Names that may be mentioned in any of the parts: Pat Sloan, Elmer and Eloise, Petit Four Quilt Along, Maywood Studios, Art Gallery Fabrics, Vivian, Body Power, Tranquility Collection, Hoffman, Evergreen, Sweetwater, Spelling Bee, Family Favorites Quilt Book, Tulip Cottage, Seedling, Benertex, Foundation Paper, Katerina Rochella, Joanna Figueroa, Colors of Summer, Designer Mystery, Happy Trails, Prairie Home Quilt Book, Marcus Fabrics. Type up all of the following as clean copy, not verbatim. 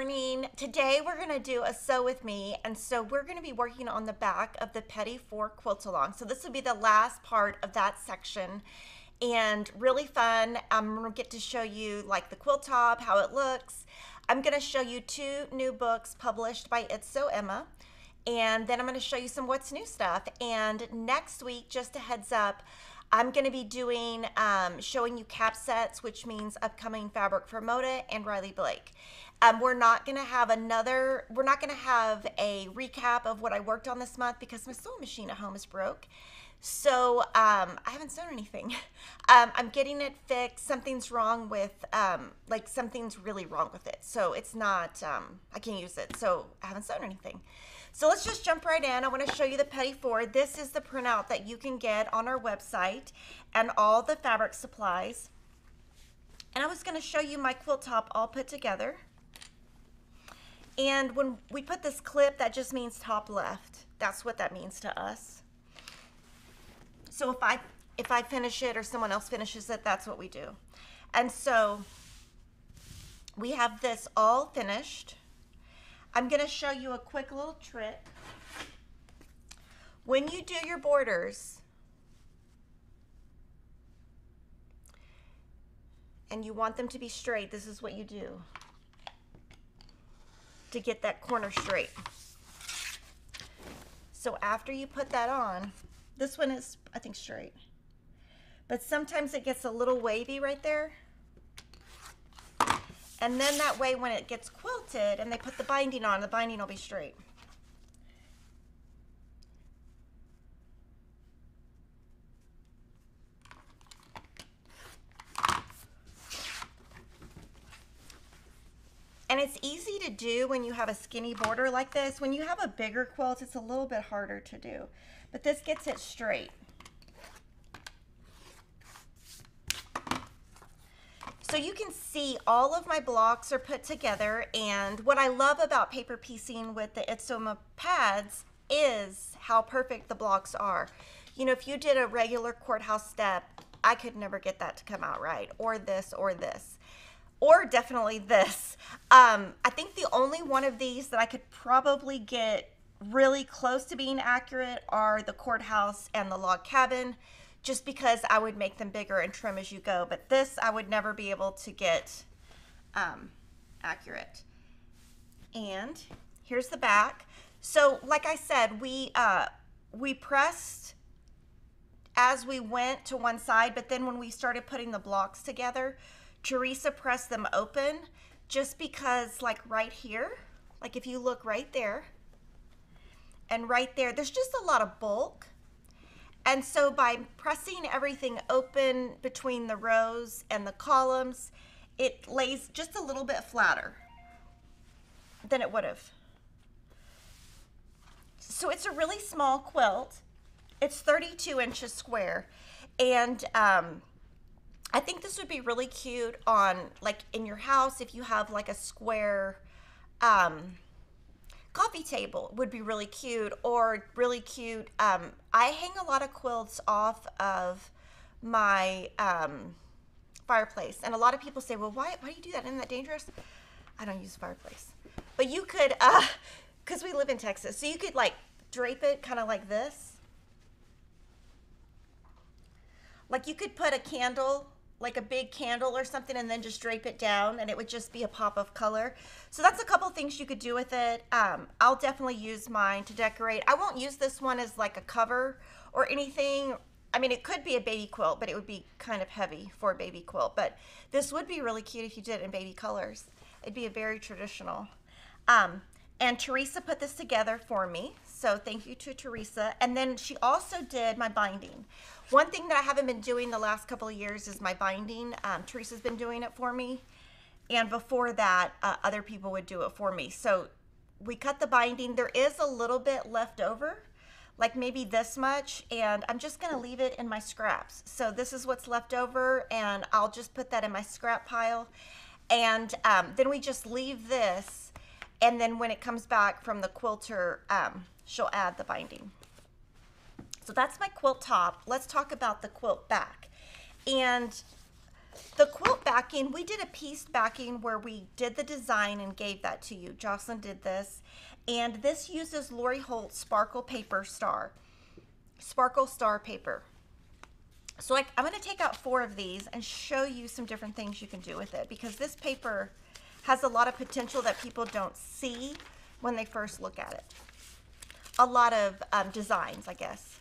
morning. Today we're gonna do a sew with me, and so we're gonna be working on the back of the Petit Four Quilt Along. So this will be the last part of that section, and really fun. I'm gonna get to show you like the quilt top, how it looks. I'm gonna show you two new books published by It's Sew Emma, and then I'm gonna show you some what's new stuff. And next week, just a heads up, I'm going to be doing, showing you cap sets, which means upcoming fabric for Moda and Riley Blake. We're not going to have a recap of what I worked on this month because my sewing machine at home is broke. So I haven't sewn anything. I'm getting it fixed. Something's wrong with, like something's really wrong with it. So it's not, I can't use it. So I haven't sewn anything. So let's just jump right in. I want to show you the Petit Four. This is the printout that you can get on our website and all the fabric supplies. And I was going to show you my quilt top all put together. And when we put this clip, that just means top left. That's what that means to us. So if I finish it or someone else finishes it, that's what we do. And so we have this all finished. I'm going to show you a quick little trick. When you do your borders and you want them to be straight, this is what you do to get that corner straight. So after you put that on, this one is, I think, straight, but sometimes it gets a little wavy right there. And then that way when it gets quilted and they put the binding on, the binding will be straight. And it's easy to do when you have a skinny border like this. When you have a bigger quilt, it's a little bit harder to do, but this gets it straight. So you can see all of my blocks are put together, and what I love about paper piecing with the Itsoma pads is how perfect the blocks are. You know, if you did a regular courthouse step, I could never get that to come out right, or this, or this, or definitely this. I think the only one of these that I could probably get really close to being accurate are the courthouse and the log cabin, just because I would make them bigger and trim as you go. But this I would never be able to get accurate. And here's the back. So like I said, we pressed as we went to one side, but then when we started putting the blocks together, Teresa pressed them open just because, like right here, like if you look right there and right there, there's just a lot of bulk. And so by pressing everything open between the rows and the columns, it lays just a little bit flatter than it would have. So it's a really small quilt. It's 32 inches square. And I think this would be really cute on, like, in your house, if you have like a square coffee table would be really cute, or really cute. I hang a lot of quilts off of my fireplace, and a lot of people say, well, why do you do that? Isn't that dangerous? I don't use a fireplace, but you could, because we live in Texas, so you could like drape it kind of like this. Like you could put a candle, like a big candle or something, and then just drape it down, and it would just be a pop of color. So that's a couple things you could do with it. I'll definitely use mine to decorate. I won't use this one as like a cover or anything. I mean, it could be a baby quilt, but it would be kind of heavy for a baby quilt. But this would be really cute if you did it in baby colors. It'd be a very traditional. And Teresa put this together for me, so thank you to Teresa. And then she also did my binding. One thing that I haven't been doing the last couple of years is my binding. Teresa's been doing it for me, and before that, other people would do it for me. So we cut the binding. There is a little bit left over, like maybe this much, and I'm just gonna leave it in my scraps. So this is what's left over, and I'll just put that in my scrap pile. And then we just leave this, and then when it comes back from the quilter, she'll add the binding. So that's my quilt top. Let's talk about the quilt back. And The quilt backing, we did a piece backing where we did the design and gave that to you. Jocelyn did this. And this uses Lori Holt Sparkle Paper Star. Sparkle Star Paper. So I'm going to take out 4 of these and show you some different things you can do with it, because this paper has a lot of potential that people don't see when they first look at it. A lot of designs, I guess.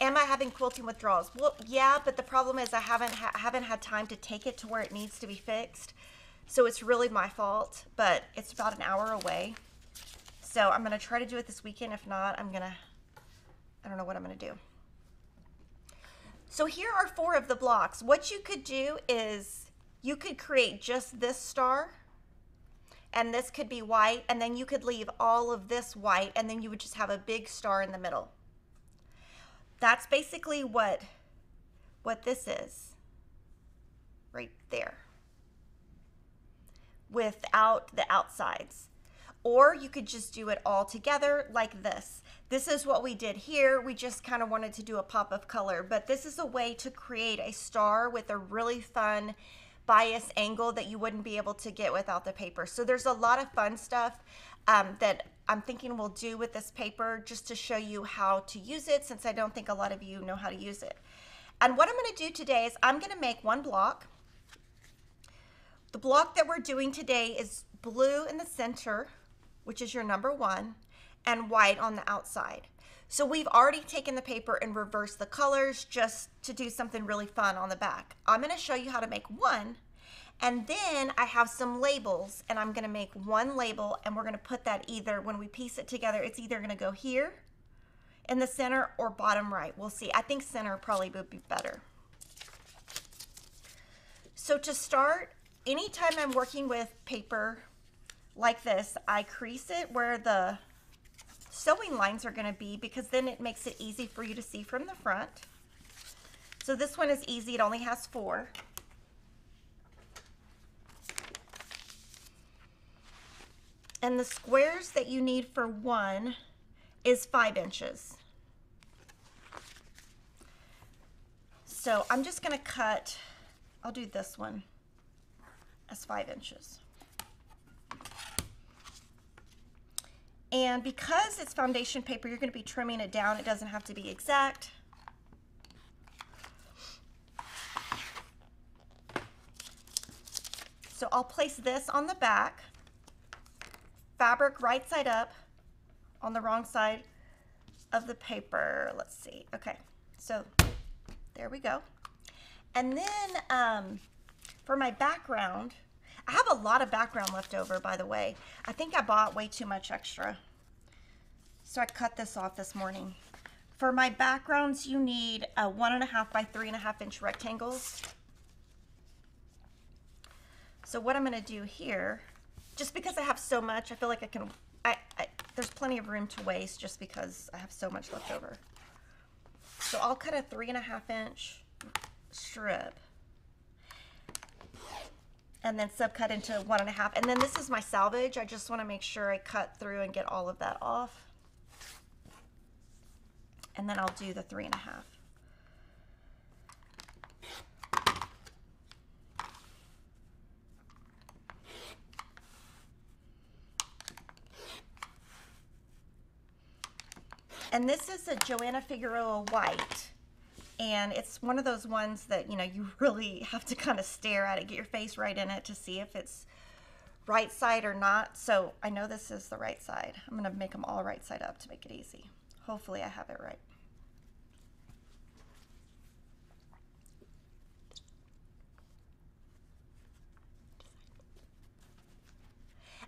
Am I having quilting withdrawals? Well, yeah, but the problem is I haven't had time to take it to where it needs to be fixed. So it's really my fault, but it's about an hour away. So I'm gonna try to do it this weekend. If not, I don't know what I'm gonna do. So here are 4 of the blocks. What you could do is you could create just this star, and this could be white, and then you could leave all of this white, and then you would just have a big star in the middle. That's basically what this is right there without the outsides. Or you could just do it all together like this. This is what we did here. We just kind of wanted to do a pop of color, but this is a way to create a star with a really fun bias angle that you wouldn't be able to get without the paper. So there's a lot of fun stuff that I'm thinking we'll do with this paper just to show you how to use it, since I don't think a lot of you know how to use it. And what I'm going to do today is I'm going to make one block. The block that we're doing today is blue in the center, which is your number 1, and white on the outside. So we've already taken the paper and reversed the colors just to do something really fun on the back. I'm going to show you how to make one. And then I have some labels, and I'm gonna make one label, and we're gonna put that either, when we piece it together, it's either gonna go here in the center or bottom right. We'll see. I think center probably would be better. So to start, anytime I'm working with paper like this, I crease it where the sewing lines are gonna be, because then it makes it easy for you to see from the front. So this one is easy, it only has 4. And the squares that you need for one is 5 inches. So I'm just gonna cut, I'll do this one as 5 inches. And because it's foundation paper, you're gonna be trimming it down. It doesn't have to be exact. So I'll place this on the back. Fabric right side up on the wrong side of the paper. Let's see. Okay, so there we go. And then for my background, I have a lot of background left over, by the way. I think I bought way too much extra. So I cut this off this morning. For my backgrounds, you need a 1.5 by 3.5 inch rectangles. So what I'm gonna do here, just because I have so much, I feel like there's plenty of room to waste just because I have so much left over. So I'll cut a 3.5 inch strip and then subcut into 1.5. And then this is my salvage. I just want to make sure I cut through and get all of that off. And then I'll do the 3.5. And this is a Joanna Figueroa white, and it's one of those ones that, you know, you really have to kind of stare at it, get your face right in it to see if it's right side or not. So I know this is the right side. I'm gonna make them all right side up to make it easy. Hopefully I have it right.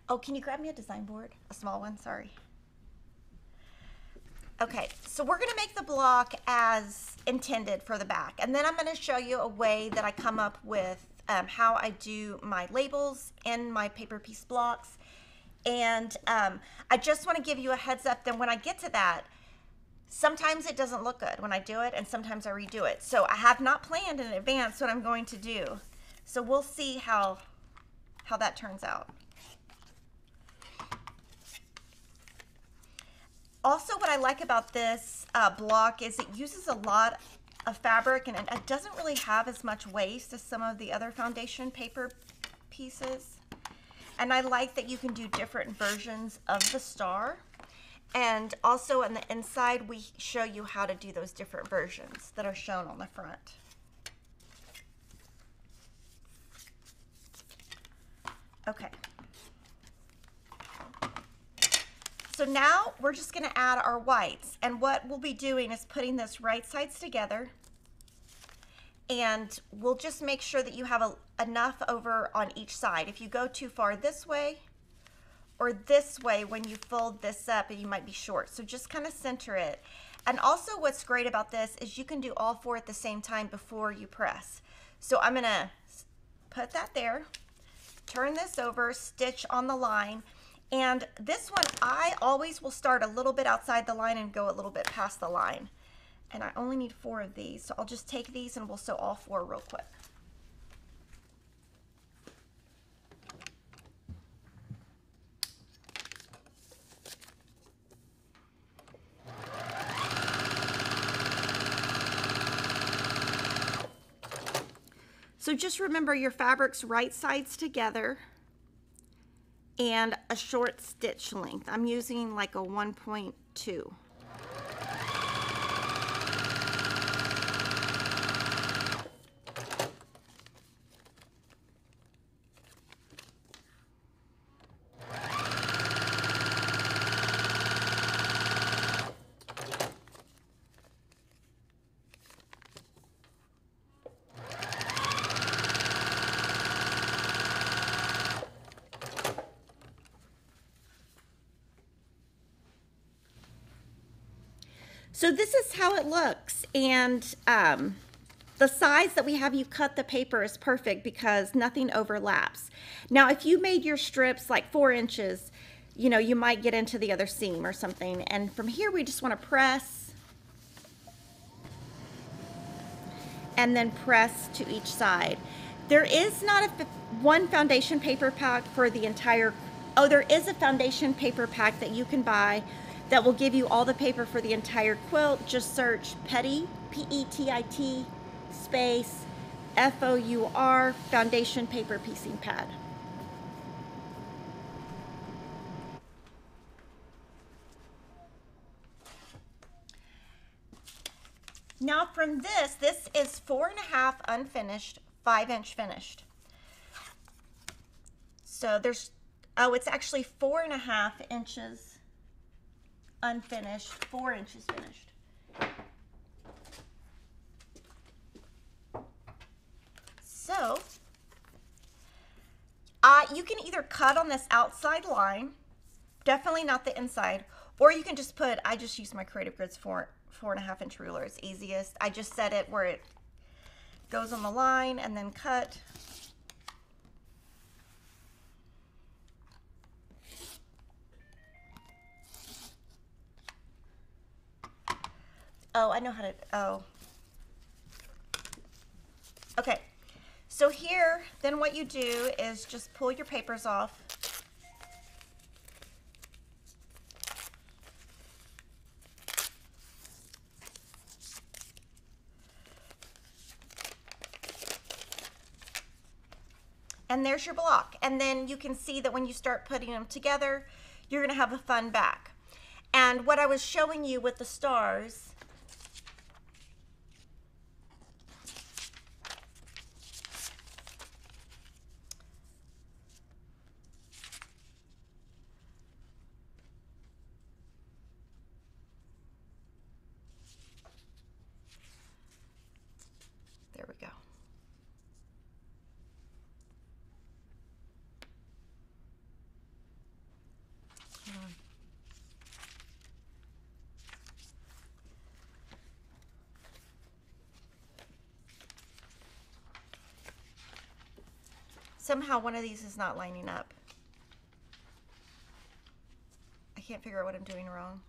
Oh, can you grab me a design board? A small one, sorry. Okay, so we're gonna make the block as intended for the back, and then I'm gonna show you a way that I come up with how I do my labels in my paper piece blocks. And I just wanna give you a heads up that when I get to that, sometimes it doesn't look good when I do it, and sometimes I redo it. So I have not planned in advance what I'm going to do. So we'll see how that turns out. Also, what I like about this block is it uses a lot of fabric, and it doesn't really have as much waste as some of the other foundation paper pieces. And I like that you can do different versions of the star. And also on the inside, we show you how to do those different versions that are shown on the front. Okay. So now we're just going to add our whites, and what we'll be doing is putting this right sides together, and we'll just make sure that you have enough over on each side. If you go too far this way or this way when you fold this up, you might be short. So just kind of center it. And also what's great about this is you can do all four at the same time before you press. So I'm going to put that there, turn this over, stitch on the line. And this one, I always will start a little bit outside the line and go a little bit past the line. And I only need four of these, so I'll just take these and we'll sew all four real quick. So just remember your fabric's right sides together and a short stitch length. I'm using like a 1.2. So this is how it looks, and the size that we have you cut the paper is perfect because nothing overlaps. Now, if you made your strips like 4 inches, you know, you might get into the other seam or something. And from here, we just want to press and then press to each side. There is not one foundation paper pack for the entire, oh, there is a foundation paper pack that you can buy that will give you all the paper for the entire quilt. Just search Petit, P-E-T-I-T, space, F-O-U-R, foundation paper piecing pad. Now from this is 4.5 unfinished, 5-inch finished. So there's, oh, it's actually 4.5 inches unfinished, 4 inches finished. So you can either cut on this outside line, definitely not the inside, or you can just put, I just use my Creative Grids 4.5 inch ruler, it's easiest. I just set it where it goes on the line and then cut. Oh, I know how to, oh. Okay, so here, then what you do is just pull your papers off. And there's your block. And then you can see that when you start putting them together, you're gonna have a fun back. And what I was showing you with the stars, somehow one of these is not lining up. I can't figure out what I'm doing wrong.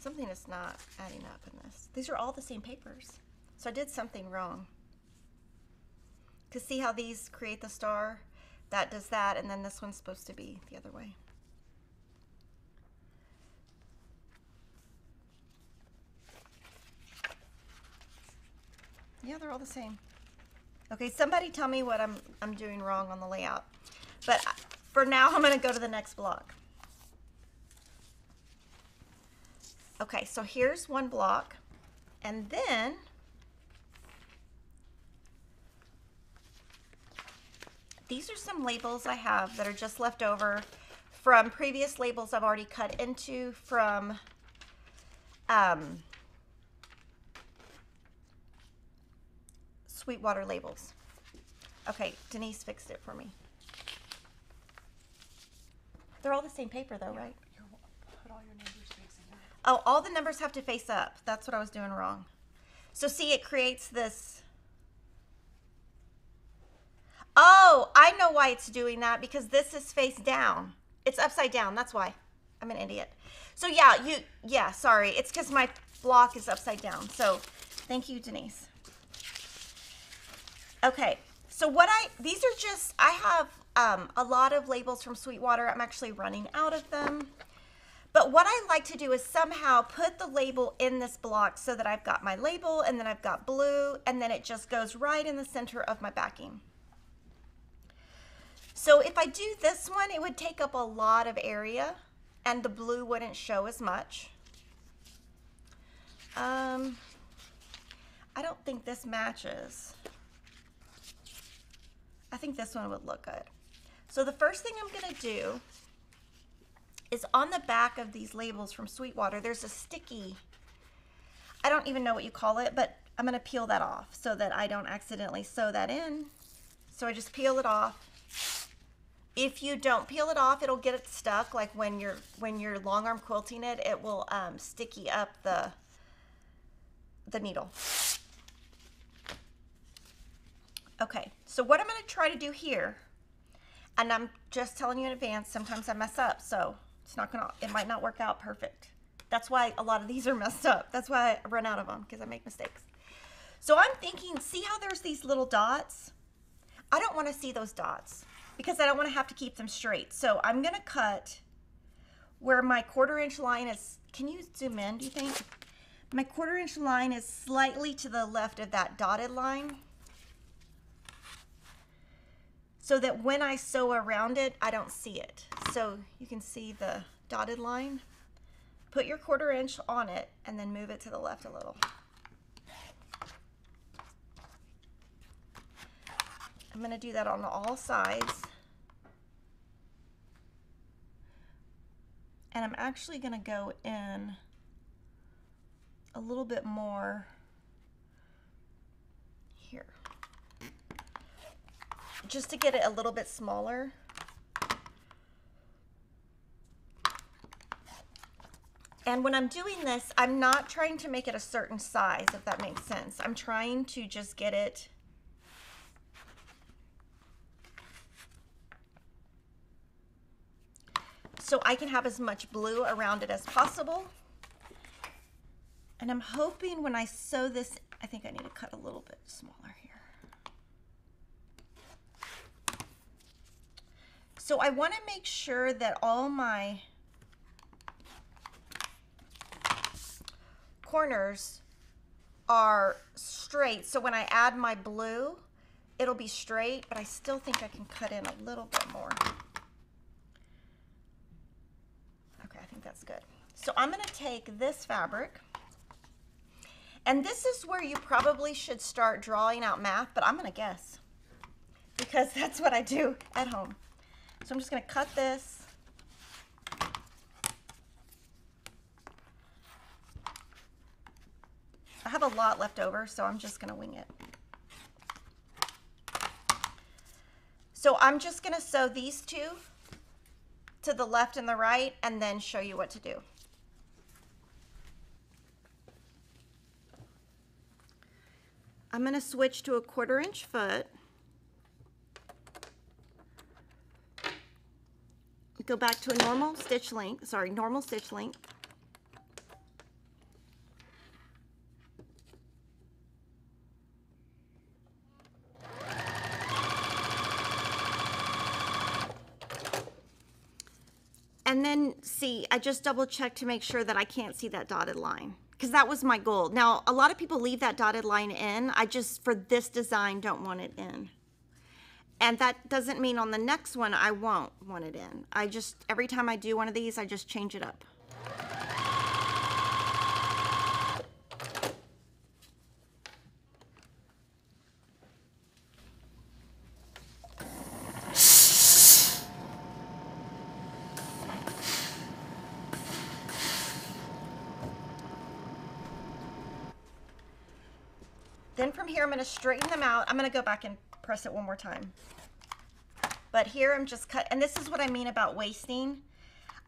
Something is not adding up in this. These are all the same papers. So I did something wrong. Because see how these create the star? That does that, and then this one's supposed to be the other way. Yeah, they're all the same. Okay, somebody tell me what I'm doing wrong on the layout. But for now, I'm gonna go to the next block. Okay, so here's one block, and then these are some labels I have that are just left over from previous labels I've already cut into from Sweetwater labels. Okay, Denise fixed it for me. They're all the same paper though, right? Put all your numbers facing up. Oh, all the numbers have to face up. That's what I was doing wrong. So see, it creates this. Oh, I know why it's doing that, because this is face down. It's upside down, that's why. I'm an idiot. So yeah, sorry. It's because my block is upside down. So thank you, Denise. Okay, so these are just, I have a lot of labels from Sweetwater. I'm actually running out of them. But what I like to do is somehow put the label in this block so that I've got my label and then I've got blue and then it just goes right in the center of my backing. So if I do this one, it would take up a lot of area and the blue wouldn't show as much. I don't think this matches. I think this one would look good. So the first thing I'm gonna do is on the back of these labels from Sweetwater, there's a sticky, I don't even know what you call it, but I'm gonna peel that off so that I don't accidentally sew that in. So I just peel it off. If you don't peel it off, it'll get it stuck. Like when you're long arm quilting it, it will sticky up the needle. Okay, so what I'm going to try to do here, and I'm just telling you in advance, sometimes I mess up, so it's not going to, it might not work out perfect. That's why a lot of these are messed up. That's why I run out of them, because I make mistakes. So I'm thinking, see how there's these little dots? I don't want to see those dots because I don't want to have to keep them straight. So I'm going to cut where my 1/4 inch line is. Can you zoom in, do you think? My 1/4 inch line is slightly to the left of that dotted line, so that when I sew around it, I don't see it. So you can see the dotted line. Put your 1/4 inch on it and then move it to the left a little. I'm gonna do that on all sides. And I'm actually gonna go in a little bit more here, just to get it a little bit smaller. And when I'm doing this, I'm not trying to make it a certain size, if that makes sense. I'm trying to just get it so I can have as much blue around it as possible. And I'm hoping when I sew this, I think I need to cut a little bit smaller here. So I want to make sure that all my corners are straight. So when I add my blue, it'll be straight, but I still think I can cut in a little bit more. Okay, I think that's good. So I'm going to take this fabric, and this is where you probably should start drawing out math, but I'm going to guess because that's what I do at home. So I'm just going to cut this. I have a lot left over, so I'm just going to wing it. So I'm just going to sew these two to the left and the right and then show you what to do. I'm going to switch to a 1/4 inch foot. Go back to a normal stitch length, And then see, I just double checked to make sure that I can't see that dotted line, because that was my goal. Now, a lot of people leave that dotted line in. I just, for this design, don't want it in. And that doesn't mean on the next one I won't want it in. I just, every time I do one of these, I just change it up. Then from here, I'm going to straighten them out. I'm going to go back and press it one more time. But here I'm just cut, and this is what I mean about wasting.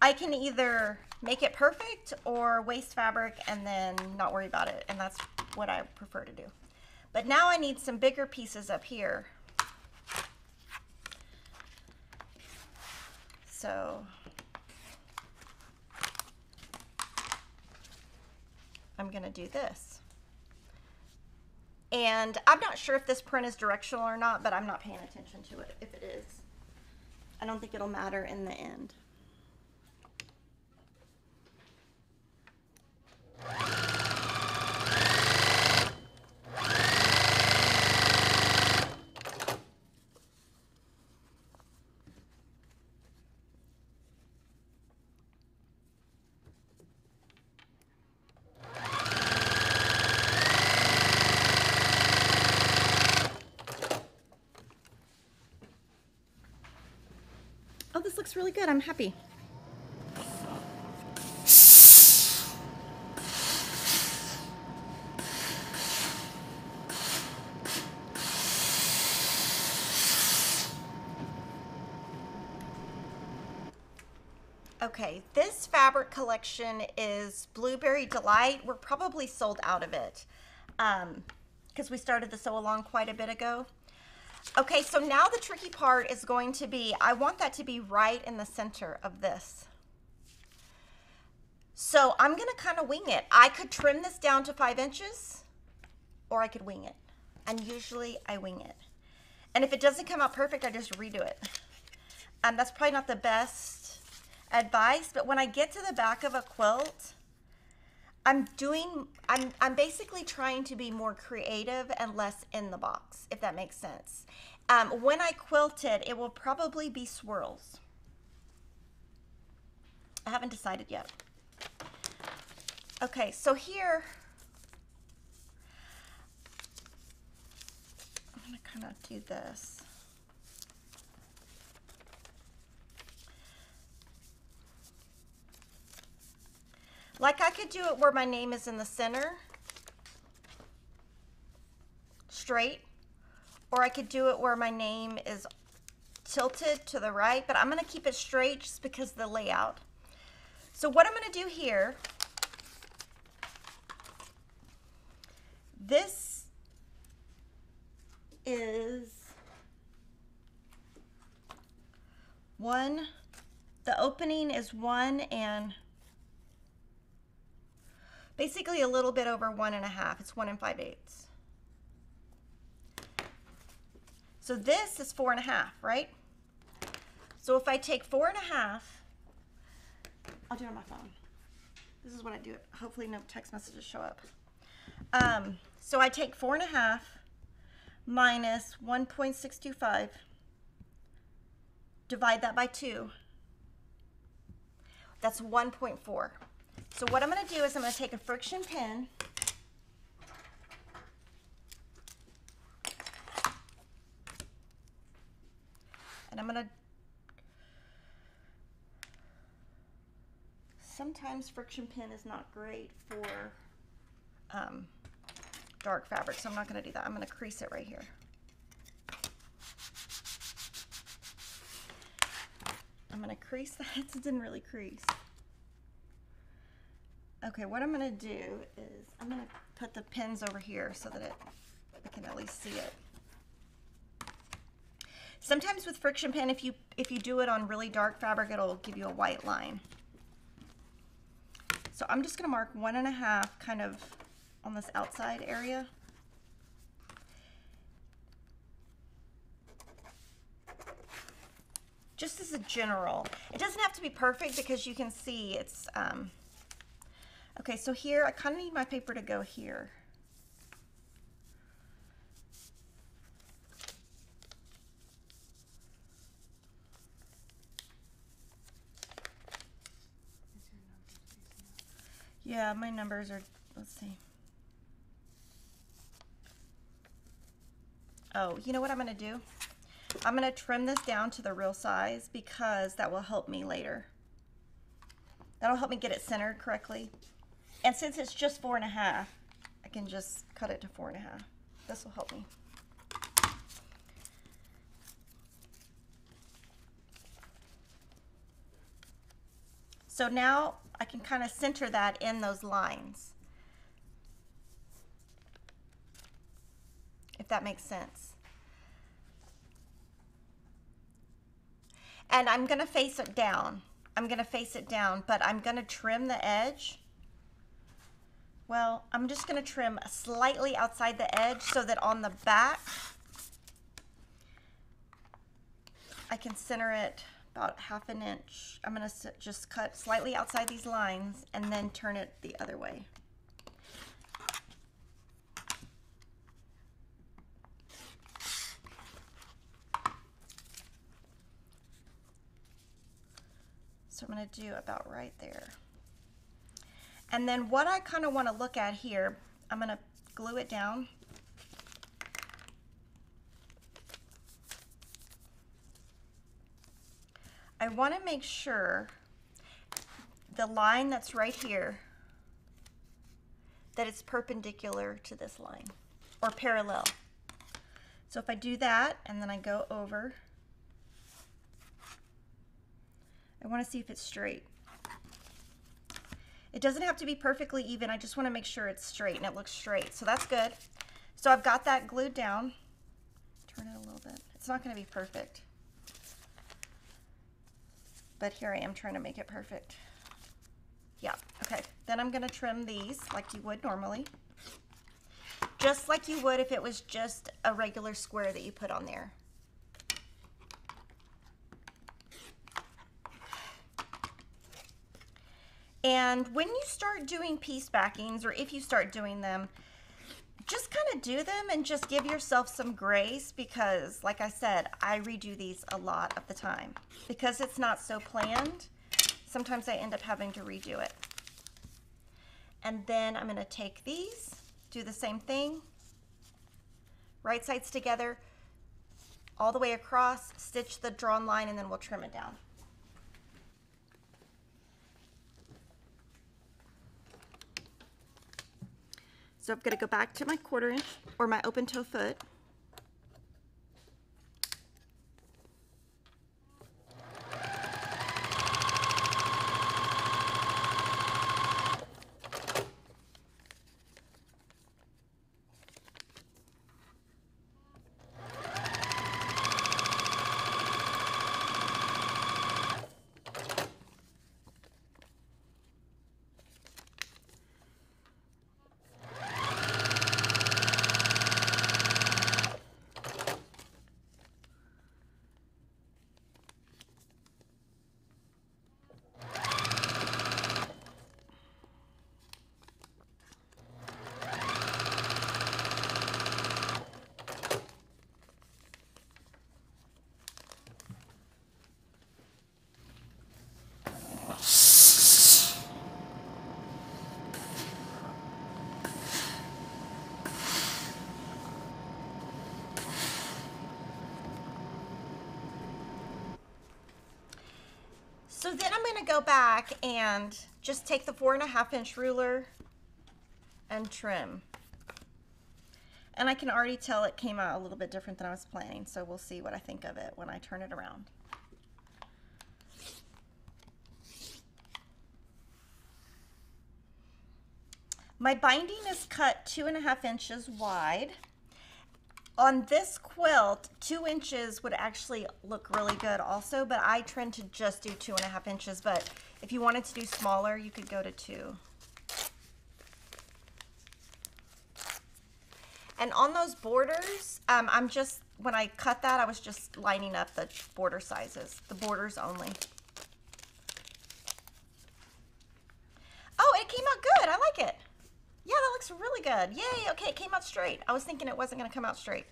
I can either make it perfect or waste fabric and then not worry about it, and that's what I prefer to do. But now I need some bigger pieces up here. So I'm going to do this. And I'm not sure if this print is directional or not, but I'm not paying attention to it. If it is, I don't think it'll matter in the end. Really good. I'm happy. Okay, this fabric collection is Blueberry Delight. We're probably sold out of it because we started the sew along quite a bit ago. Okay, so now the tricky part is going to be, I want that to be right in the center of this. So I'm going to kind of wing it. I could trim this down to 5 inches, or I could wing it. And usually I wing it. And if it doesn't come out perfect, I just redo it. And that's probably not the best advice, but when I get to the back of a quilt, I'm basically trying to be more creative and less in the box, if that makes sense. When I quilt it, it will probably be swirls. I haven't decided yet. Okay, so here, I'm gonna kind of do this. Like I could do it where my name is in the center, straight, or I could do it where my name is tilted to the right, but I'm gonna keep it straight just because of the layout. So what I'm gonna do here, this is one, the opening is one and basically a little bit over 1.5. It's 1 5/8. So this is 4.5, right? So if I take 4.5, I'll do it on my phone. This is what I do. Hopefully no text messages show up. So I take 4.5 minus 1.625, divide that by 2. That's 1.4. So what I'm going to do is I'm going to take a FriXion pen, and I'm going to, sometimes FriXion pen is not great for dark fabric, so I'm not going to do that. I'm going to crease it right here. I'm going to crease that. It didn't really crease. Okay, what I'm gonna do is I'm gonna put the pins over here so that I can at least see it. Sometimes with FriXion Pen, if you do it on really dark fabric, it'll give you a white line. So I'm just gonna mark 1.5 kind of on this outside area. just as a general. It doesn't have to be perfect because you can see it's, okay, so here, I kind of need my paper to go here. Yeah, my numbers are, let's see. Oh, you know what I'm gonna do? I'm gonna trim this down to the real size because that will help me later. That'll help me get it centered correctly. And since it's just 4.5, I can just cut it to 4.5. This will help me. So now I can kind of center that in those lines, if that makes sense. And I'm gonna face it down. I'm gonna face it down, but I'm gonna trim the edge. Well, I'm just gonna trim slightly outside the edge so that on the back, I can center it about 1/2 inch. I'm gonna just cut slightly outside these lines and then turn it the other way. So I'm gonna do about right there. And then what I kind of want to look at here, I'm going to glue it down. I want to make sure the line that's right here, that it's perpendicular to this line or parallel. So if I do that and then I go over, I want to see if it's straight. It doesn't have to be perfectly even. I just want to make sure it's straight and it looks straight. So that's good. So I've got that glued down. Turn it a little bit. It's not going to be perfect. But here I am trying to make it perfect. Yeah, okay. Then I'm going to trim these like you would normally. Just like you would if it was just a regular square that you put on there. And when you start doing piece backings, or if you start doing them, just kind of do them and just give yourself some grace because, like I said, I redo these a lot of the time. Because it's not so planned, sometimes I end up having to redo it. And then I'm going to take these, do the same thing, right sides together, all the way across, stitch the drawn line, and then we'll trim it down. So I'm gonna go back to my 1/4 inch or my open toe foot. So then I'm going to go back and just take the 4.5 inch ruler and trim. And I can already tell it came out a little bit different than I was planning, so we'll see what I think of it when I turn it around. My binding is cut 2.5 inches wide. On this quilt, 2 inches would actually look really good also, but I tend to just do 2.5 inches, but if you wanted to do smaller, you could go to 2. And on those borders, I'm just when I cut that, I was just lining up the border sizes, the borders only. Oh, it came out good. I like it. Yeah, that looks really good. Yay. Okay, it came out straight. I was thinking it wasn't going to come out straight.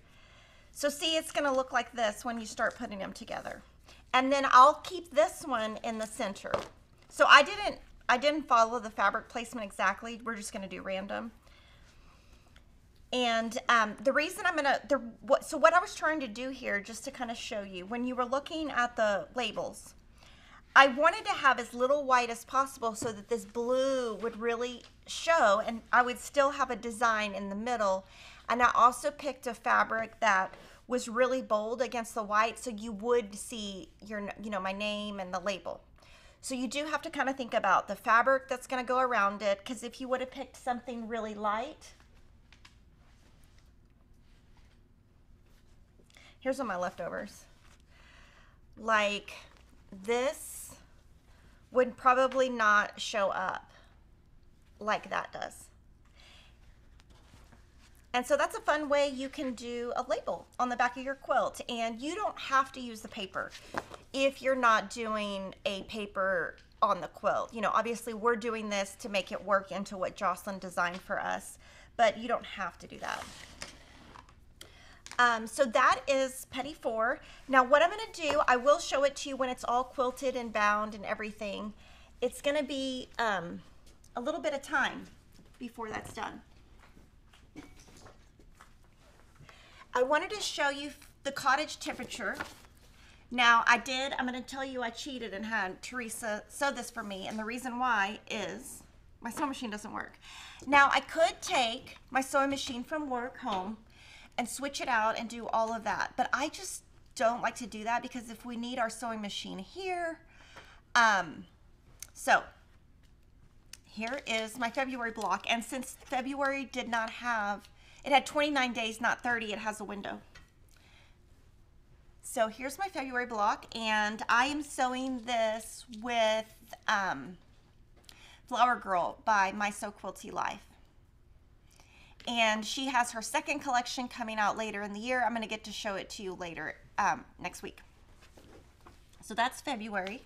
So see, it's going to look like this when you start putting them together. And then I'll keep this one in the center. So I didn't follow the fabric placement exactly. We're just going to do random. And the reason I'm going to, so what I was trying to do here, just to kind of show you, when you were looking at the labels, I wanted to have as little white as possible so that this blue would really show, and I would still have a design in the middle. And I also picked a fabric that was really bold against the white, so you would see your, you know, my name and the label. So you do have to kind of think about the fabric that's going to go around it, because if you would have picked something really light. Here's all my leftovers. Like this would probably not show up like that does. And so that's a fun way you can do a label on the back of your quilt. And you don't have to use the paper if you're not doing a paper on the quilt. You know, obviously we're doing this to make it work into what Jocelyn designed for us, but you don't have to do that. So that is Petit Four. Now what I'm going to do, I will show it to you when it's all quilted and bound and everything. It's going to be a little bit of time before that's done. I wanted to show you the cottage temperature. Now I'm going to tell you I cheated and had Teresa sew this for me, and the reason why is my sewing machine doesn't work. Now I could take my sewing machine from work home and switch it out and do all of that. But I just don't like to do that, because if we need our sewing machine here. So here is my February block. And since February did not have, it had 29 days, not 30, it has a window. So here's my February block, and I am sewing this with Flower Girl by My So Quilty Life. And she has her second collection coming out later in the year. I'm going to get to show it to you later next week. So that's February.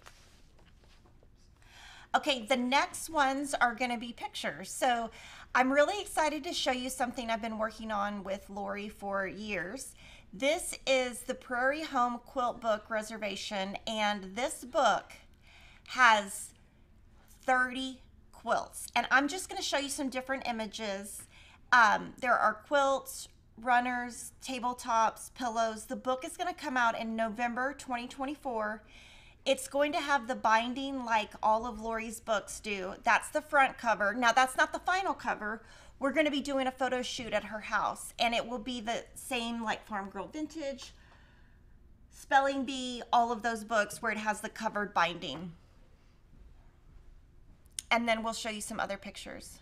Okay, the next ones are going to be pictures. So I'm really excited to show you something I've been working on with Lori for years. This is the Prairie Home Quilt Book Reservation, and this book has 30 quilts. And I'm just going to show you some different images. There are quilts, runners, tabletops, pillows. The book is going to come out in November 2024. It's going to have the binding like all of Lori's books do. That's the front cover. Now, that's not the final cover. We're going to be doing a photo shoot at her house, and it will be the same like Farm Girl Vintage, Spelling Bee, all of those books where it has the covered binding. And then we'll show you some other pictures.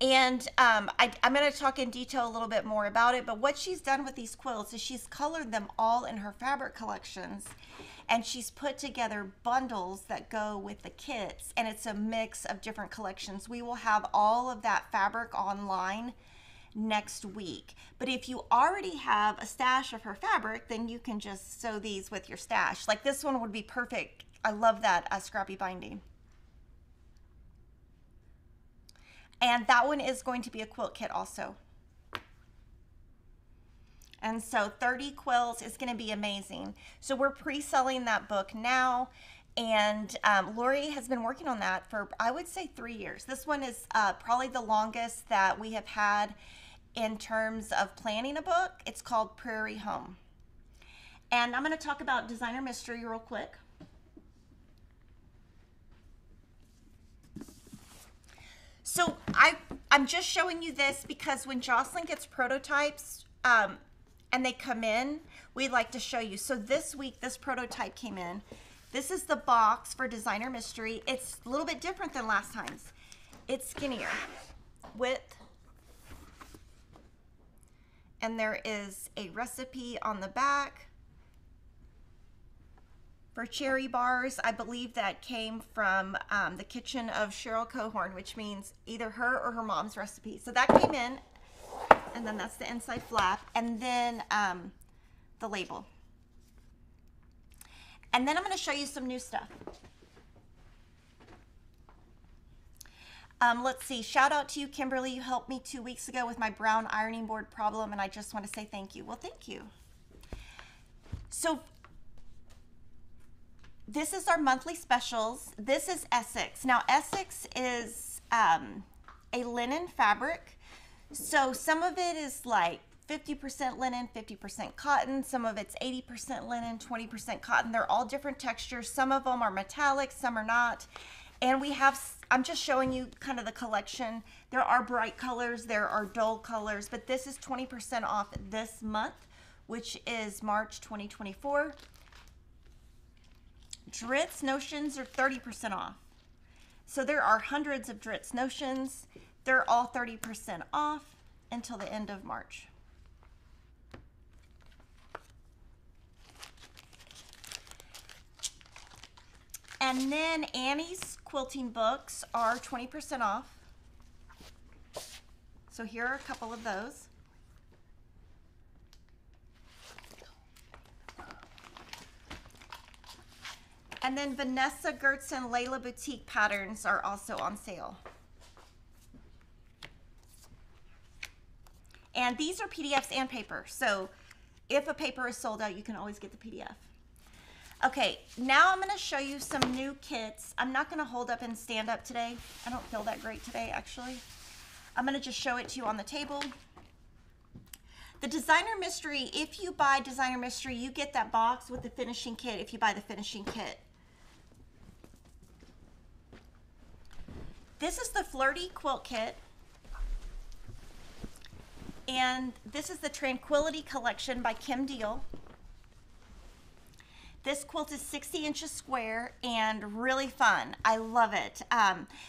And I'm going to talk in detail a little bit more about it, but what she's done with these quilts is she's colored them all in her fabric collections, and she's put together bundles that go with the kits, and it's a mix of different collections. We will have all of that fabric online next week. But if you already have a stash of her fabric, then you can just sew these with your stash. Like this one would be perfect. I love that scrappy binding. And that one is going to be a quilt kit also. And so 30 quilts is going to be amazing. So we're pre-selling that book now. And Lori has been working on that for, I would say, 3 years. This one is probably the longest that we have had in terms of planning a book. It's called Prairie Home. And I'm going to talk about Designer Mystery real quick. So I'm just showing you this because when Jocelyn gets prototypes and they come in, we like to show you. So this week, this prototype came in. This is the box for Designer Mystery. It's a little bit different than last time's. It's skinnier width. And there is a recipe on the back for cherry bars. I believe that came from the kitchen of Cheryl Cohorn, which means either her or her mom's recipe. So that came in. and then that's the inside flap, and then the label. And then I'm going to show you some new stuff. Let's see, shout out to you, Kimberly. You helped me 2 weeks ago with my brown ironing board problem, and I just want to say thank you. Well, thank you. So this is our monthly specials. This is Essex. Now, Essex is a linen fabric. So some of it is like 50% linen, 50% cotton. Some of it's 80% linen, 20% cotton. They're all different textures. Some of them are metallic, some are not. And we have, I'm just showing you kind of the collection. There are bright colors, there are dull colors, but this is 20% off this month, which is March 2024. Dritz notions are 30% off. So there are hundreds of Dritz notions. They're all 30% off until the end of March. And then Annie's quilting books are 20% off. So here are a couple of those. And then Vanessa Gertzen Layla Boutique patterns are also on sale. And these are PDFs and paper. So if a paper is sold out, you can always get the PDF. Okay, now I'm gonna show you some new kits. I'm not gonna hold up and stand up today. I don't feel that great today, actually. I'm gonna just show it to you on the table. The Designer Mystery, if you buy Designer Mystery, you get that box with the finishing kit if you buy the finishing kit. This is the Flirty Quilt Kit. And this is the Tranquility Collection by Kim Diehl. This quilt is 60 inches square and really fun. I love it.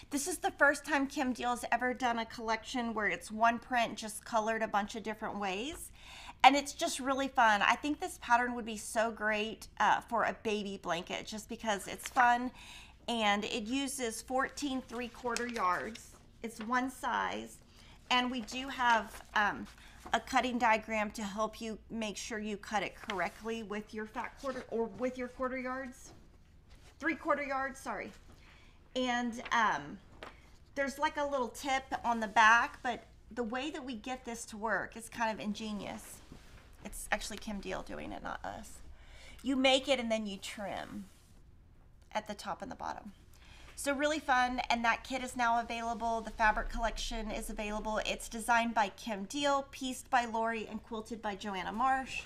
This is the first time Kim Diehl's ever done a collection where it's one print just colored a bunch of different ways. And it's just really fun. I think this pattern would be so great for a baby blanket just because it's fun and it uses 14 3/4 yards. It's one size. And we do have a cutting diagram to help you make sure you cut it correctly with your fat quarter or with your 3/4 yards, sorry. And there's like a little tip on the back, but the way that we get this to work is kind of ingenious. It's actually Kim Diehl doing it, not us. You make it and then you trim at the top and the bottom. So really fun, and that kit is now available. The fabric collection is available. It's designed by Kim Diehl, pieced by Lori, and quilted by Joanna Marsh.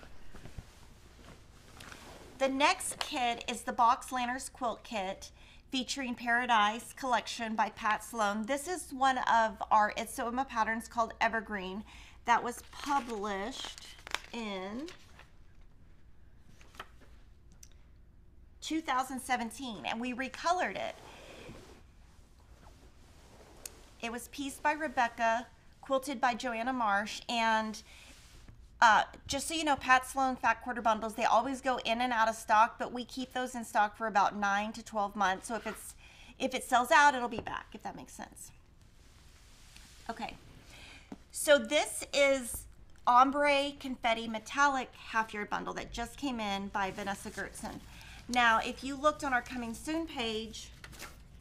The next kit is the Box Lanners Quilt Kit, featuring Paradise Collection by Pat Sloan. This is one of our It's Sew Emma patterns called Evergreen that was published in 2017, and we recolored it. It was pieced by Rebecca, quilted by Joanna Marsh, and just so you know, Pat Sloan Fat Quarter Bundles, they always go in and out of stock, but we keep those in stock for about 9 to 12 months. So if it sells out, it'll be back, if that makes sense. Okay, so this is Ombre Confetti Metallic Half-Yard Bundle that just came in by Vanessa Gertzen. Now, if you looked on our Coming Soon page,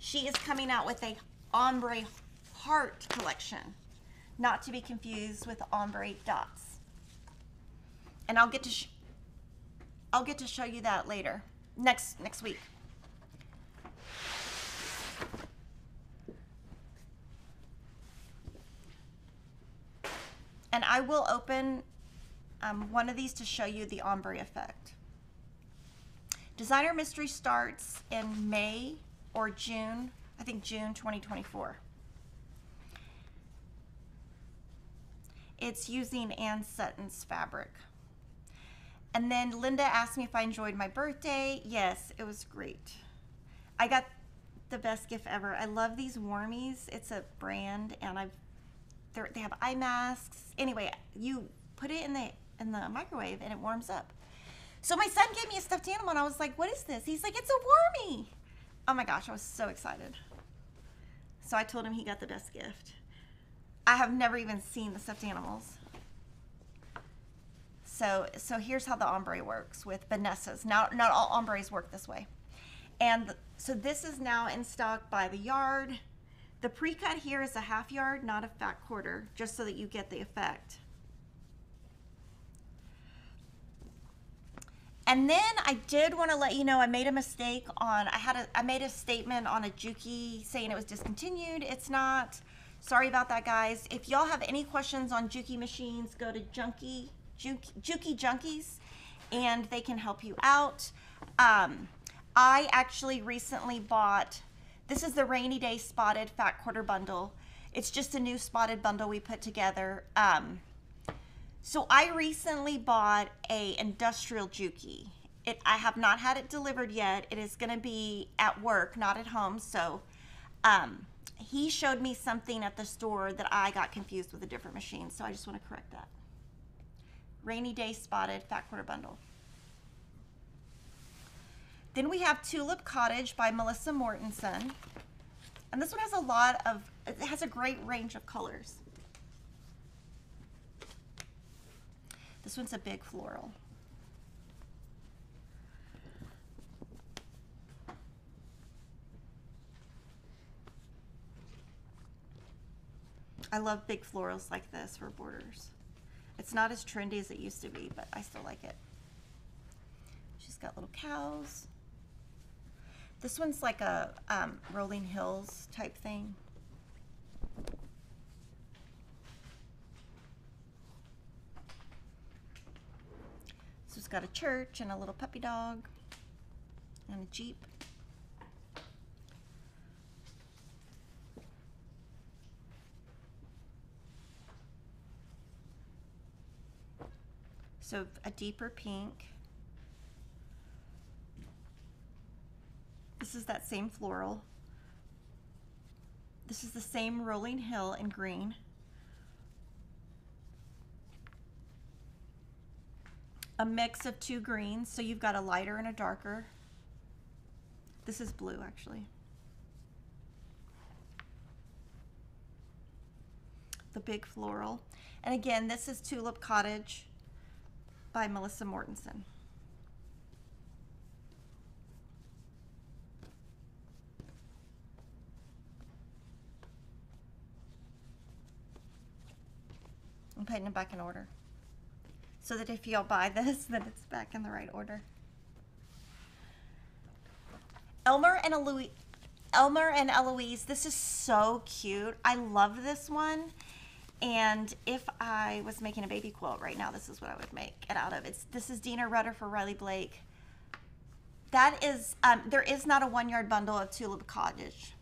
she is coming out with a Ombre Heart collection, not to be confused with Ombre Dots, and I'll get to show you that later next week. And I will open one of these to show you the ombre effect. Designer Mystery starts in May or June, I think June 2024. It's using Ann Sutton's fabric. And then Linda asked me if I enjoyed my birthday. Yes, it was great. I got the best gift ever. I love these Warmies. It's a brand, and they have eye masks. Anyway, you put it in the microwave and it warms up. So my son gave me a stuffed animal and I was like, what is this? He's like, it's a Warmie. Oh my gosh, I was so excited. So I told him he got the best gift. I have never even seen the stuffed animals. So here's how the ombre works with Vanessa's. Now, not all ombres work this way. And so this is now in stock by the yard. The pre-cut here is a half yard, not a fat quarter, just so that you get the effect. And then I did want to let you know I made a mistake on, I made a statement on a Juki saying it was discontinued. It's not. Sorry about that, guys. If y'all have any questions on Juki machines, go to Juki Junkies and they can help you out. I actually recently bought, this is the Rainy Day Spotted Fat Quarter Bundle. It's just a new spotted bundle we put together. So I recently bought a industrial Juki. I have not had it delivered yet. It is gonna be at work, not at home. So he showed me something at the store that I got confused with a different machine. So I just wanna correct that. Rainy Day Spotted Fat Quarter Bundle. Then we have Tulip Cottage by Melissa Mortensen. And this one has a lot of, it has a great range of colors. This one's a big floral. I love big florals like this for borders. It's not as trendy as it used to be, but I still like it. She's got little cows. This one's like a rolling hills type thing. So it's got a church and a little puppy dog and a Jeep. So a deeper pink. This is that same floral. This is the same rolling hill in green. A mix of two greens, so you've got a lighter and a darker. This is blue, actually. The big floral. And again, this is Tulip Cottage by Melissa Mortensen. I'm putting them back in order, so that if y'all buy this, then it's back in the right order. Elmer and Eloise, this is so cute. I love this one. And if I was making a baby quilt right now, this is what I would make it out of. This is Dina Rudder for Riley Blake. That is, there is not a 1 yard bundle of Tulip Cottage.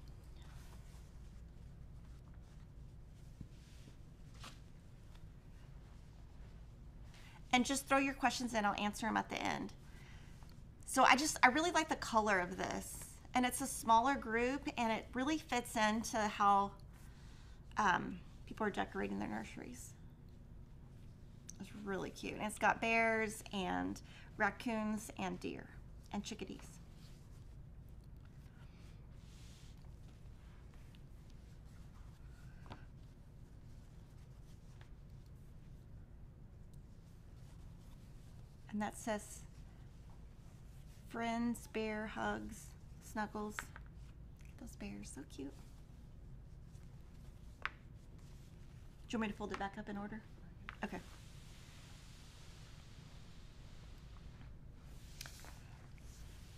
And just throw your questions in, I'll answer them at the end. So I really like the color of this. And it's a smaller group and it really fits into how people are decorating their nurseries. It's really cute. And it's got bears and raccoons and deer and chickadees. And that says friends, bear hugs, snuggles. Look at those bears, so cute. Do you want me to fold it back up in order? Okay.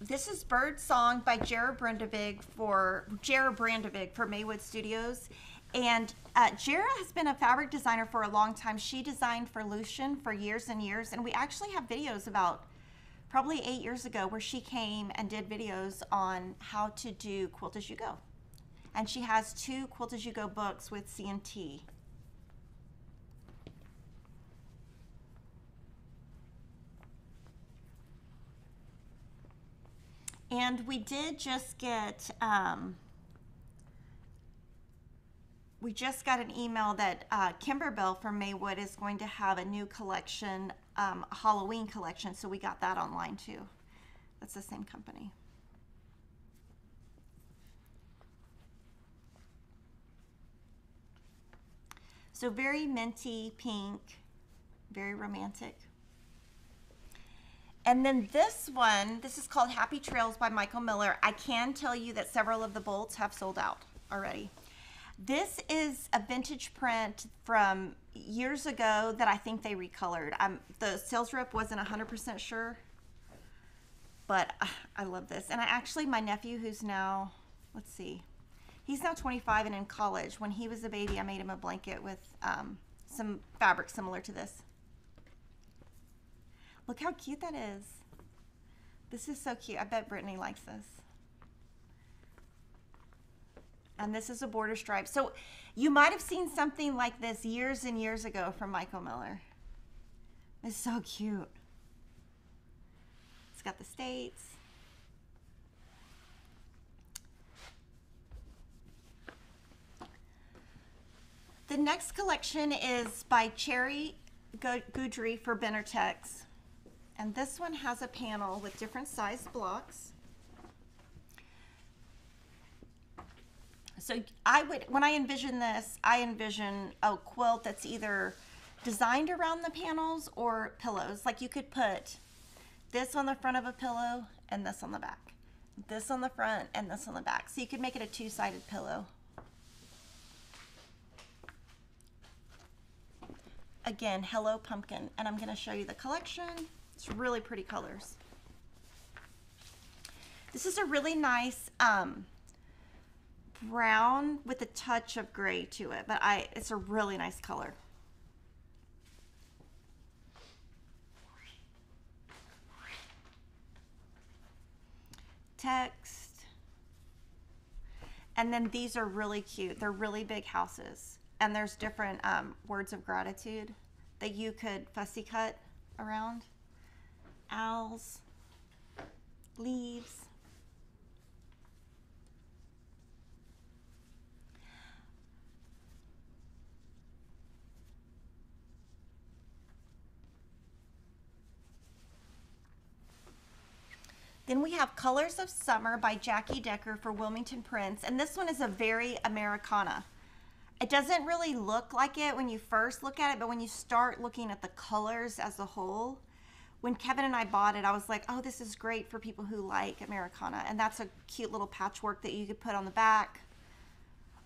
This is Bird Song by Jared Brandevig for Maywood Studios. And Jera has been a fabric designer for a long time. She designed for Lucien for years and years. And we actually have videos about probably 8 years ago where she came and did videos on how to do Quilt As You Go. And she has 2 Quilt As You Go books with C&T. And we did just get... we just got an email that Kimberbell from Maywood is going to have a new collection, a Halloween collection, so we got that online too. That's the same company. So very minty pink, very romantic. And then this one, this is called Happy Trails by Michael Miller. I can tell you that several of the bolts have sold out already. This is a vintage print from years ago that I think they recolored. The sales rep wasn't 100% sure, but I love this. And I actually, my nephew who's now, let's see, he's now 25 and in college. When he was a baby, I made him a blanket with some fabric similar to this. Look how cute that is. This is so cute. I bet Brittany likes this. And this is a border stripe. So you might have seen something like this years and years ago from Michael Miller. It's so cute. It's got the states. The next collection is by Cherry Goudry for Benertex. And this one has a panel with different sized blocks. So I would, when I envision this, I envision a quilt that's either designed around the panels or pillows. Like you could put this on the front of a pillow and this on the back. This on the front and this on the back. So you could make it a two-sided pillow. Again, Hello Pumpkin. And I'm going to show you the collection. It's really pretty colors. This is a really nice... brown with a touch of gray to it, but it's a really nice color. Text. And then these are really cute. They're really big houses, and there's different words of gratitude that you could fussy cut around. Owls, leaves. Then we have Colors of Summer by Jackie Decker for Wilmington Prints. And this one is a very Americana. It doesn't really look like it when you first look at it, but when you start looking at the colors as a whole, when Kevin and I bought it, I was like, oh, this is great for people who like Americana. And that's a cute little patchwork that you could put on the back.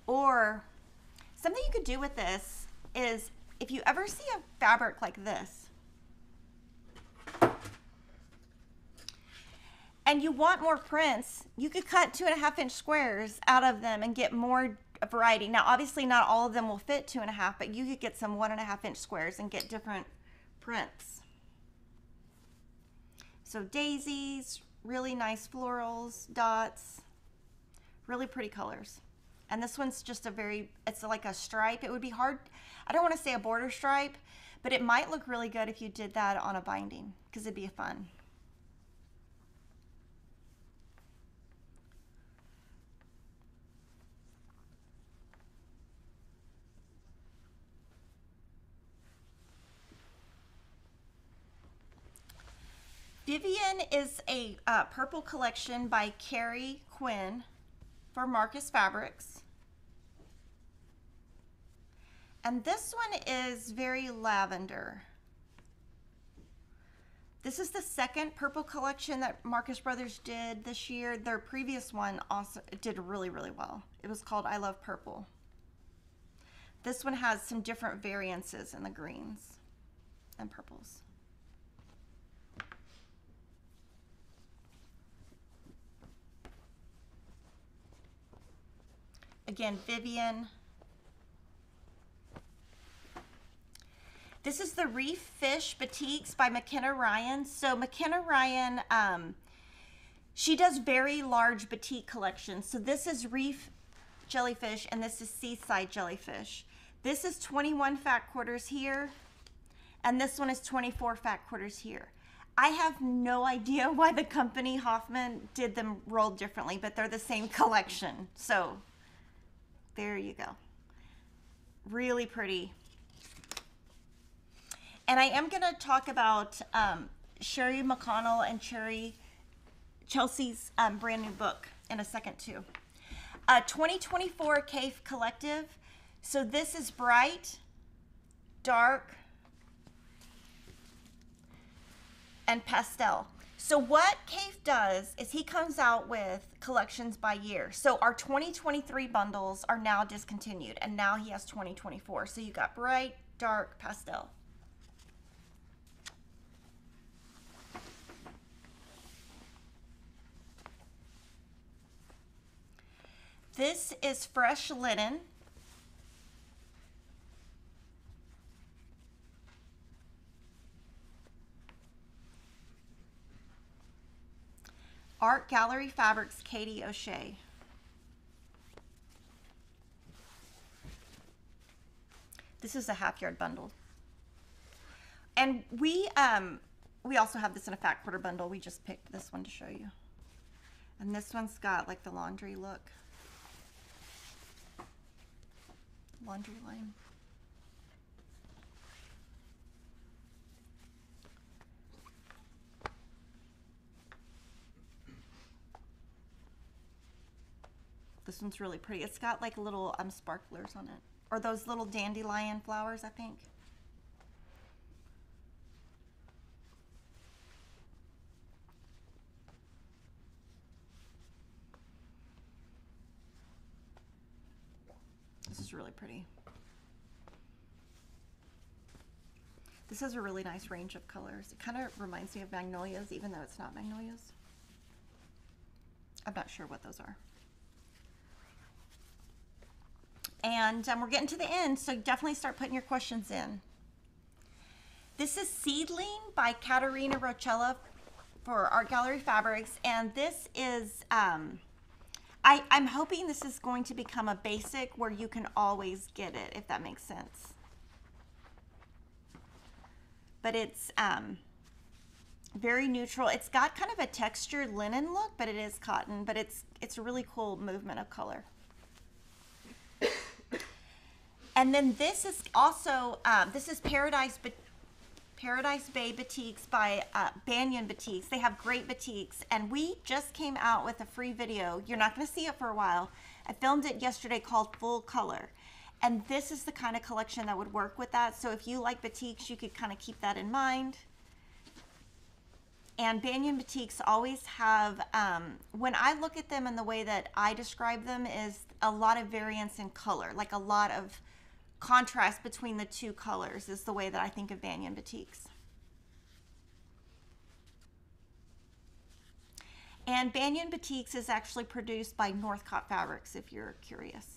Or something you could do with this is if you ever see a fabric like this, and you want more prints, you could cut 2.5-inch squares out of them and get more variety. Now, obviously not all of them will fit 2.5, but you could get some 1.5-inch squares and get different prints. So daisies, really nice florals, dots, really pretty colors. And this one's just a very, it's like a stripe. It would be hard, I don't want to say a border stripe, but it might look really good if you did that on a binding, because it'd be fun. Vivian is a purple collection by Carrie Quinn for Marcus Fabrics. And this one is very lavender. This is the second purple collection that Marcus Brothers did this year. Their previous one also did really, really well. It was called I Love Purple. This one has some different variances in the greens and purples. Again, Vivian. This is the Reef Fish Batiks by McKenna Ryan. So McKenna Ryan, she does very large batik collections. So this is Reef Jellyfish and this is Seaside Jellyfish. This is 21 fat quarters here and this one is 24 fat quarters here. I have no idea why the company Hoffman did them rolled differently, but they're the same collection. So there you go. Really pretty. And I am going to talk about Sherry McConnell and Chelsea's brand new book in a second too. 2024 Cave Collective. So this is bright, dark, and pastel. So what Cave does is he comes out with collections by year. So our 2023 bundles are now discontinued, and now he has 2024. So you got bright, dark, pastel. This is Fresh Linen. Art Gallery Fabrics, Katie O'Shea. This is a half yard bundle. And we also have this in a fat quarter bundle. We just picked this one to show you. And this one's got like the laundry look. Laundry line. This one's really pretty. It's got like little sparklers on it. Or those little dandelion flowers, I think. This is really pretty. This has a really nice range of colors. It kind of reminds me of magnolias, even though it's not magnolias. I'm not sure what those are. And we're getting to the end, so definitely start putting your questions in. This is Seedling by Katerina Rochella for Art Gallery Fabrics. And this is, I'm hoping this is going to become a basic where you can always get it, if that makes sense. But it's very neutral. It's got kind of a textured linen look, but it is cotton, but it's a really cool movement of color. And then this is also, this is Paradise Bay Batiks by Banyan Batiks. They have great batiks. And we just came out with a free video. You're not going to see it for a while. I filmed it yesterday called Full Color. And this is the kind of collection that would work with that. So if you like batiks, you could kind of keep that in mind. And Banyan Batiks always have, when I look at them and the way that I describe them is a lot of variance in color, like a lot of contrast between the two colors is the way that I think of Banyan Batiks. And Banyan Batiks is actually produced by Northcott Fabrics, if you're curious.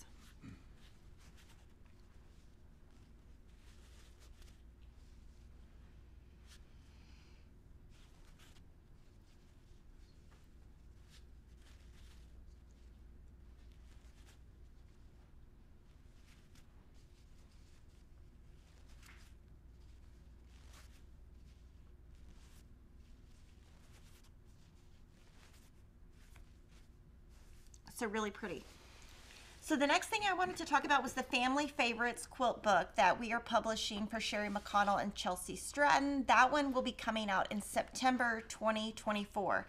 So really pretty. So the next thing I wanted to talk about was the Family Favorites quilt book that we are publishing for Sherry McConnell and Chelsea Stratton. That one will be coming out in September 2024.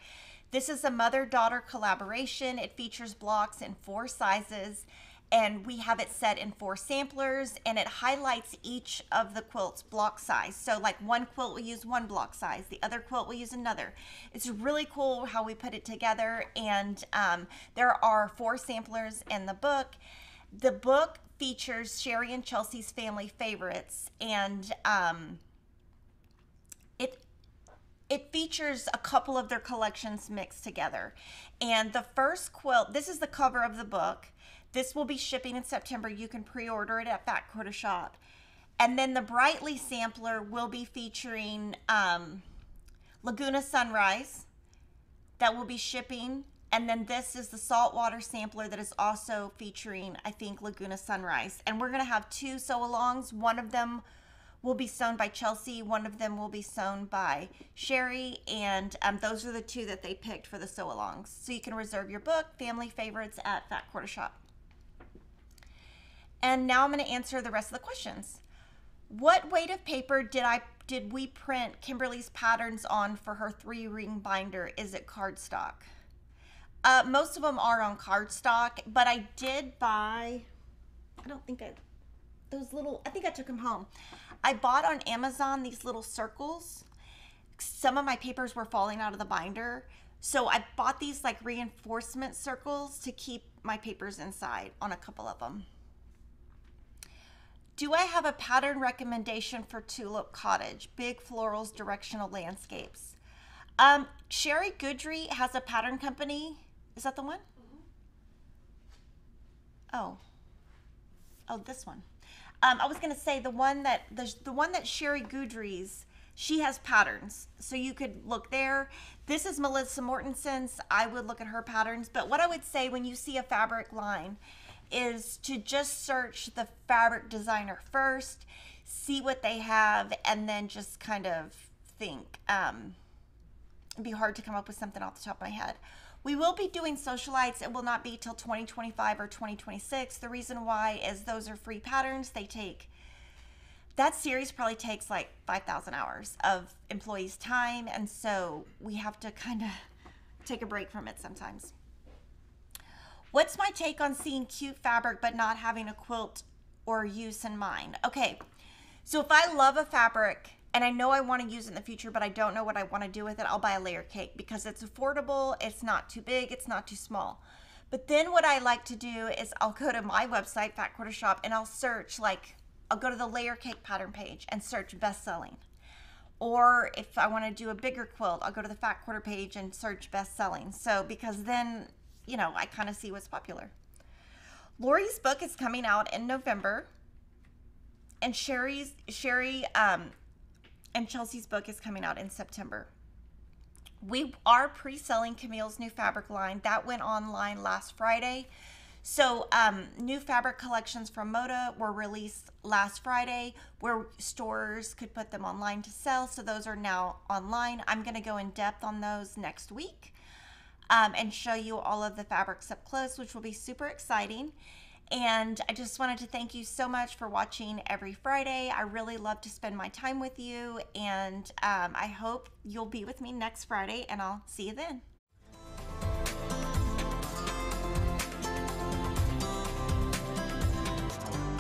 This is a mother-daughter collaboration. It features blocks in 4 sizes, and we have it set in 4 samplers, and it highlights each of the quilt's block size. So like one quilt will use one block size, the other quilt will use another. It's really cool how we put it together, and there are 4 samplers in the book. The book features Sherry and Chelsea's family favorites, and it features a couple of their collections mixed together. And the first quilt, this is the cover of the book. This will be shipping in September. You can pre-order it at Fat Quarter Shop. And then the Brightly sampler will be featuring Laguna Sunrise that will be shipping. And then this is the Saltwater sampler that is also featuring, I think, Laguna Sunrise. And we're going to have 2 sew-alongs. One of them will be sewn by Chelsea. One of them will be sewn by Sherry. And those are the 2 that they picked for the sew-alongs. So you can reserve your book, Family Favorites, at Fat Quarter Shop. And now I'm going to answer the rest of the questions. What weight of paper did we print Kimberly's patterns on for her 3-ring binder? Is it cardstock? Most of them are on cardstock, but I did buy, I think I took them home. I bought on Amazon these little circles some of my papers were falling out of the binder. So I bought these like reinforcement circles to keep my papers inside on a couple of them. Do I have a pattern recommendation for Tulip Cottage? Big florals, directional landscapes. Sherry Goodry has a pattern company. Is that the one? Oh. Oh, this one. I was gonna say the one that the one that Sherry Goodry's, she has patterns. So you could look there. This is Melissa Mortensen's. I would look at her patterns. But what I would say when you see a fabric line is to just search the fabric designer first, see what they have, and then just kind of think. It'd be hard to come up with something off the top of my head. We will be doing socialites. It will not be till 2025 or 2026. The reason why is those are free patterns. They take, that series probably takes like 5,000 hours of employees' time. And so we have to kind of take a break from it sometimes. What's my take on seeing cute fabric but not having a quilt or use in mind? Okay, so if I love a fabric, and I know I want to use it in the future, but I don't know what I want to do with it, I'll buy a layer cake because it's affordable, it's not too big, it's not too small. But then what I like to do is I'll go to my website, Fat Quarter Shop, and I'll search, like, I'll go to the layer cake pattern page and search best-selling. Or if I want to do a bigger quilt, I'll go to the Fat Quarter page and search best-selling. So because then, you know, I kind of see what's popular. Lori's book is coming out in November, and Chelsea's book is coming out in September. We are pre-selling Camille's new fabric line. That went online last Friday. So new fabric collections from Moda were released last Friday where stores could put them online to sell. So those are now online. I'm going to go in depth on those next week and show you all of the fabrics up close, which will be super exciting. And I just wanted to thank you so much for watching every Friday. I really love to spend my time with you, and I hope you'll be with me next Friday, and I'll see you then.